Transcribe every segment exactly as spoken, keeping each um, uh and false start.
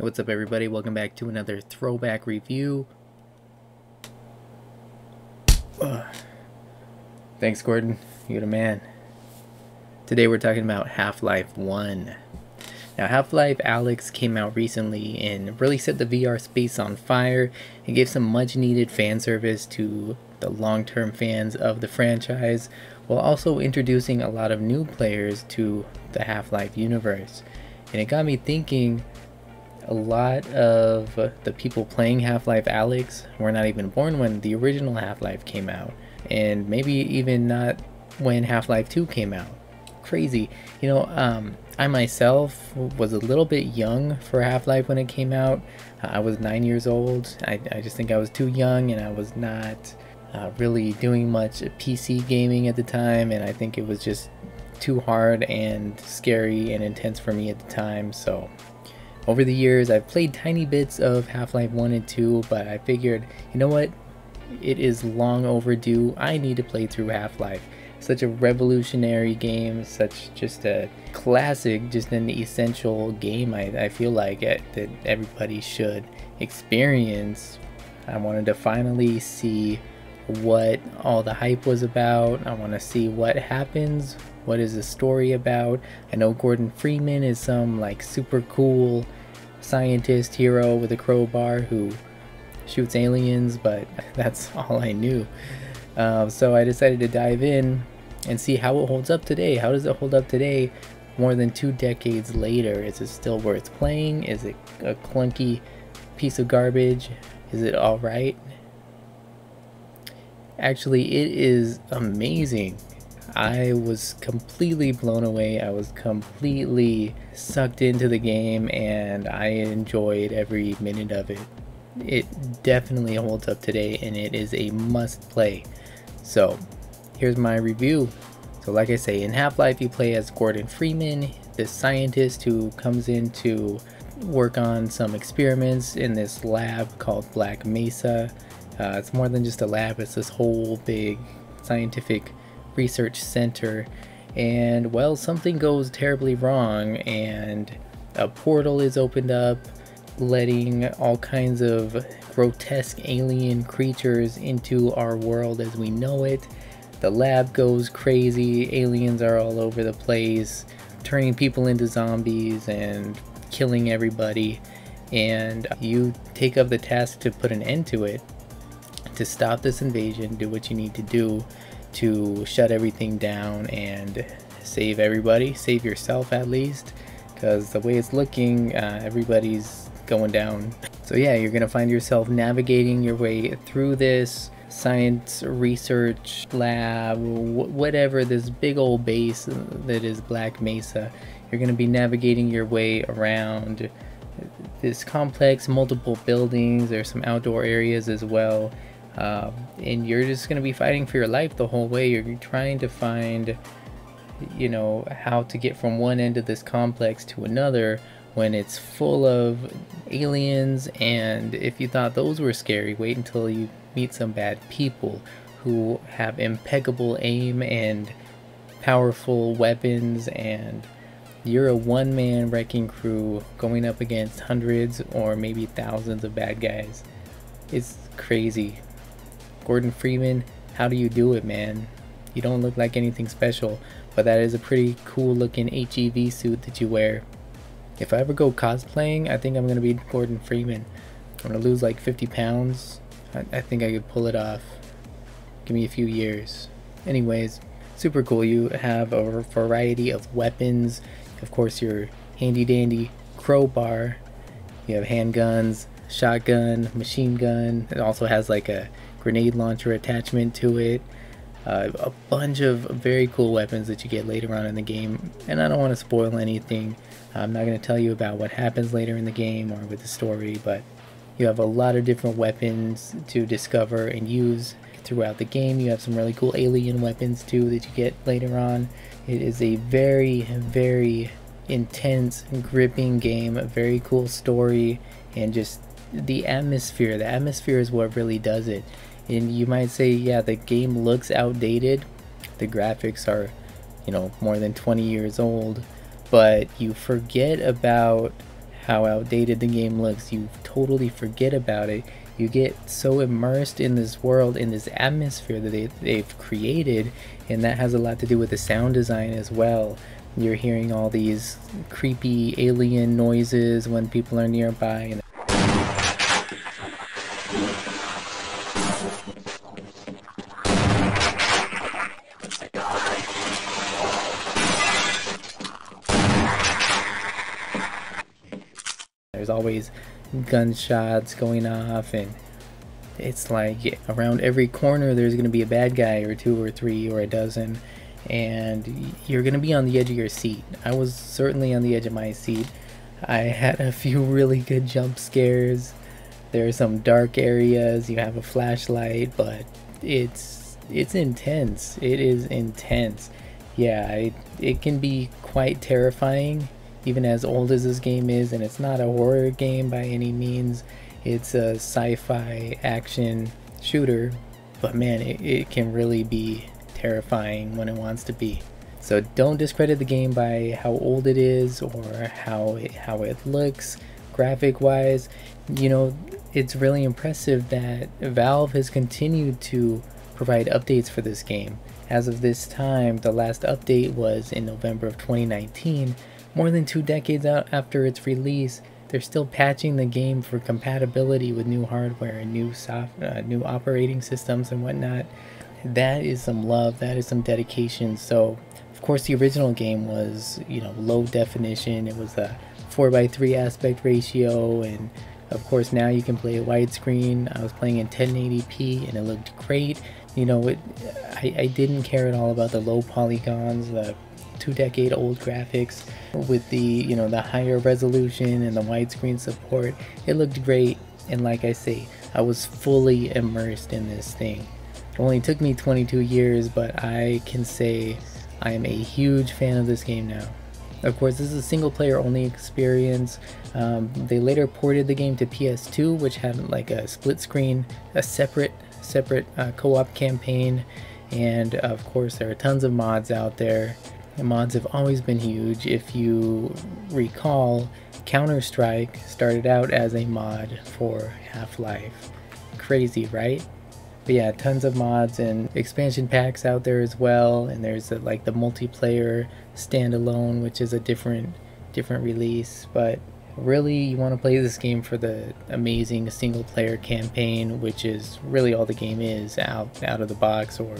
Hey, what's up everybody, welcome back to another throwback review. Ugh. Thanks Gordon, you're the man. Today we're talking about Half-Life one. Now Half-Life Alyx came out recently and really set the V R space on fire. It gave some much needed fan service to the long-term fans of the franchise, while also introducing a lot of new players to the Half-Life universe. And it got me thinking, a lot of the people playing Half-Life Alyx were not even born when the original Half-Life came out, and maybe even not when Half-Life two came out. Crazy. You know, um, I myself was a little bit young for Half-Life when it came out. Uh, I was nine years old. I, I just think I was too young and I was not Uh, really doing much P C gaming at the time, and I think it was just too hard and scary and intense for me at the time. So over the years I've played tiny bits of Half-Life one and two, but I figured, you know what, it is long overdue. I need to play through Half-Life. Such a revolutionary game, such just a classic, just an essential game I, I feel like it, that everybody should experience. I wanted to finally see what all the hype was about. I want to see what happens, what is the story about. I know Gordon Freeman is some like super cool scientist hero with a crowbar who shoots aliens, but that's all I knew. Uh, so I decided to dive in and see how it holds up today. How does it hold up today more than two decades later? Is it still worth playing? Is it a clunky piece of garbage? Is it all right? Actually, it is amazing. I was completely blown away. I was completely sucked into the game and I enjoyed every minute of it. It definitely holds up today and it is a must play. So here's my review. So like I say, in Half-Life you play as Gordon Freeman, this scientist who comes in to work on some experiments in this lab called Black Mesa. Uh, it's more than just a lab, it's this whole big scientific research center, and well, something goes terribly wrong and a portal is opened up, letting all kinds of grotesque alien creatures into our world as we know it. The lab goes crazy, aliens are all over the place, turning people into zombies and killing everybody, and you take up the task to put an end to it. To stop this invasion, do what you need to do to shut everything down and save everybody, save yourself at least, because the way it's looking, uh, everybody's going down. So yeah, you're gonna find yourself navigating your way through this science research lab, wh whatever, this big old base that is Black Mesa. You're gonna be navigating your way around this complex, multiple buildings, there's some outdoor areas as well. Um, and you're just going to be fighting for your life the whole way. You're trying to find, you know, how to get from one end of this complex to another when it's full of aliens. And if you thought those were scary, wait until you meet some bad people who have impeccable aim and powerful weapons, and you're a one-man wrecking crew going up against hundreds or maybe thousands of bad guys. It's crazy. Gordon Freeman, how do you do it, man? You don't look like anything special, but that is a pretty cool looking H E V suit that you wear. If I ever go cosplaying, I think I'm gonna be Gordon Freeman. I'm gonna lose like fifty pounds. I, I think I could pull it off. Give me a few years. Anyways, super cool. You have a variety of weapons. Of course, your handy dandy crowbar. You have handguns, shotgun, machine gun. It also has like a grenade launcher attachment to it, uh, a bunch of very cool weapons that you get later on in the game, and I don't want to spoil anything. I'm not going to tell you about what happens later in the game or with the story, but you have a lot of different weapons to discover and use throughout the game. You have some really cool alien weapons too that you get later on. It is a very, very intense, gripping game, a very cool story, and just the atmosphere. The atmosphere is what really does it. And you might say, yeah, the game looks outdated, the graphics are, you know, more than twenty years old, but you forget about how outdated the game looks. You totally forget about it. You get so immersed in this world, in this atmosphere that they, they've created, and that has a lot to do with the sound design as well. You're hearing all these creepy alien noises when people are nearby, and there's always gunshots going off, and it's like around every corner there's going to be a bad guy or two or three or a dozen, and you're going to be on the edge of your seat. I was certainly on the edge of my seat. I had a few really good jump scares. There are some dark areas, you have a flashlight, but it's it's intense. It is intense. Yeah, I, it can be quite terrifying. Even as old as this game is, and it's not a horror game by any means, it's a sci-fi action shooter, but man, it, it can really be terrifying when it wants to be. So don't discredit the game by how old it is or how it, how it looks graphic wise. You know, it's really impressive that Valve has continued to provide updates for this game. As of this time, the last update was in November of twenty nineteen. More than two decades out after its release, they're still patching the game for compatibility with new hardware and new soft, uh, new operating systems and whatnot. That is some love. That is some dedication. So, of course, the original game was, you know, low definition. It was a four by three aspect ratio, and of course now you can play it widescreen. I was playing in ten eighty p, and it looked great. You know, it, I, I didn't care at all about the low polygons, the two decade old graphics. With the, you know, the higher resolution and the widescreen support, it looked great, and like I say, I was fully immersed in this thing. It only took me twenty-two years, but I can say I am a huge fan of this game now. Of course, this is a single player only experience. Um, they later ported the game to P S two, which had like a split screen, a separate separate uh, co-op campaign, and of course there are tons of mods out there. Mods have always been huge. If you recall, Counter-Strike started out as a mod for Half-Life. Crazy, right? But yeah, tons of mods and expansion packs out there as well, and there's a, like the multiplayer standalone, which is a different different release. But really, you want to play this game for the amazing single player campaign, which is really all the game is out out of the box. Or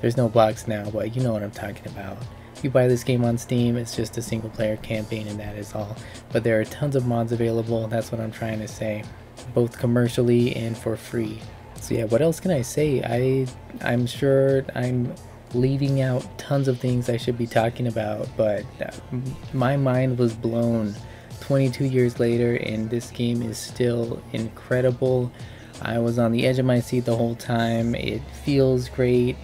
there's no box now, but you know what I'm talking about. You buy this game on Steam, it's just a single player campaign and that is all. But there are tons of mods available, and that's what I'm trying to say, both commercially and for free. So yeah, what else can I say? I, I'm sure I'm leaving out tons of things I should be talking about, but my mind was blown twenty-two years later, and this game is still incredible. I was on the edge of my seat the whole time. It feels great.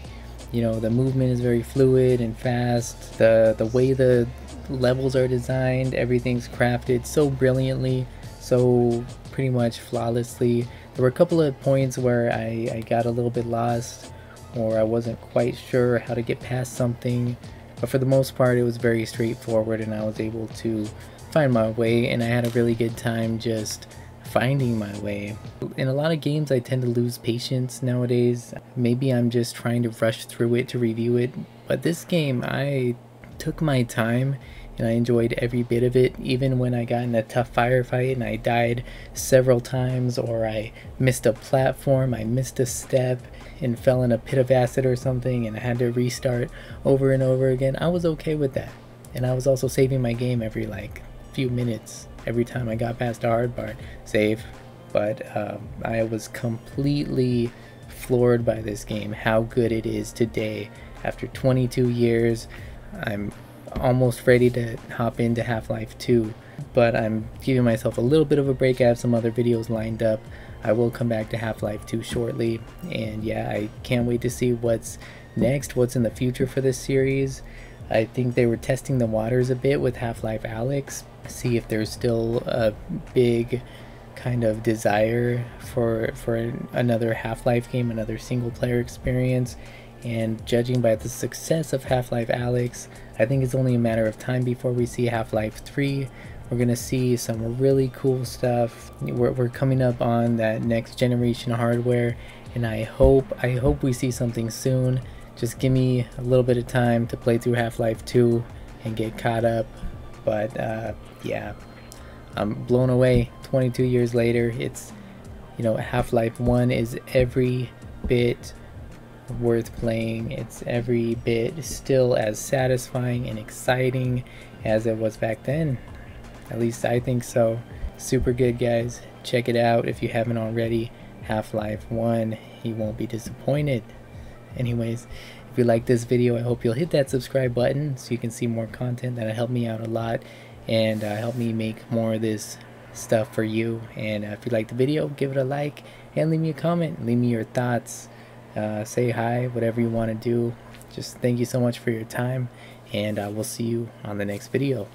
You know, the movement is very fluid and fast. The the way the levels are designed, everything's crafted so brilliantly, so pretty much flawlessly. There were a couple of points where I, I got a little bit lost, or I wasn't quite sure how to get past something. But for the most part, it was very straightforward, and I was able to find my way, and I had a really good time just finding my way. In a lot of games, I tend to lose patience nowadays. Maybe I'm just trying to rush through it to review it, but this game, I took my time and I enjoyed every bit of it, even when I got in a tough firefight and I died several times, or I missed a platform, I missed a step and fell in a pit of acid or something and I had to restart over and over again. I was okay with that, and I was also saving my game every like few minutes. Every time I got past the hard part, save. But um, I was completely floored by this game, how good it is today. After twenty-two years, I'm almost ready to hop into Half-Life two, but I'm giving myself a little bit of a break. I have some other videos lined up. I will come back to Half-Life two shortly, and yeah, I can't wait to see what's next, what's in the future for this series. I think they were testing the waters a bit with Half-Life Alyx, see if there's still a big kind of desire for for another Half-Life game, another single player experience. And judging by the success of Half-Life Alyx, I think it's only a matter of time before we see Half-Life three, We're gonna see some really cool stuff. We're, we're coming up on that next generation hardware, and I hope I hope we see something soon. Just give me a little bit of time to play through Half-Life two and get caught up. But uh, yeah, I'm blown away. twenty-two years later, it's, you know, Half-Life one is every bit worth playing. It's every bit still as satisfying and exciting as it was back then. At least I think so. Super good, guys. Check it out if you haven't already. Half-Life one, you won't be disappointed. Anyways, if you like this video, I hope you'll hit that subscribe button so you can see more content. That'll help me out a lot and uh, help me make more of this stuff for you. And uh, if you like the video, give it a like and leave me a comment. Leave me your thoughts. Uh, say hi, whatever you want to do. Just thank you so much for your time, and uh, we'll see you on the next video.